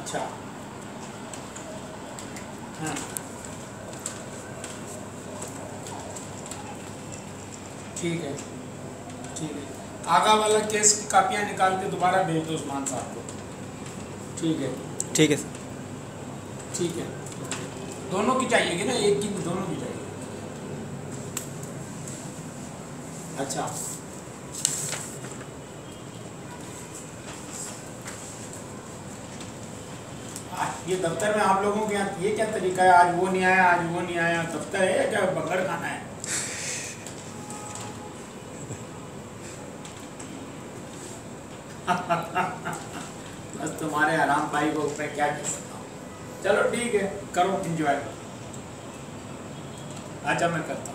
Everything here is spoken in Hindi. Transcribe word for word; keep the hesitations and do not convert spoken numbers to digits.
अच्छा हाँ ठीक है ठीक है आगा वाला केस की कापियाँ निकाल के दोबारा भेज दो उस्मान साहब को। ठीक है ठीक है ठीक है दोनों की चाहिएगी ना, एक की दोनों की चाहिए। अच्छा ये दफ्तर में आप लोगों के यहाँ ये क्या तरीका है, आज वो नहीं आया आज वो नहीं आया, दफ्तर है क्या बकड़ खाना है? बस तुम्हारे आराम भाई को मैं क्या कह सकता हूँ। चलो ठीक है करो एंजॉय। अच्छा मैं करता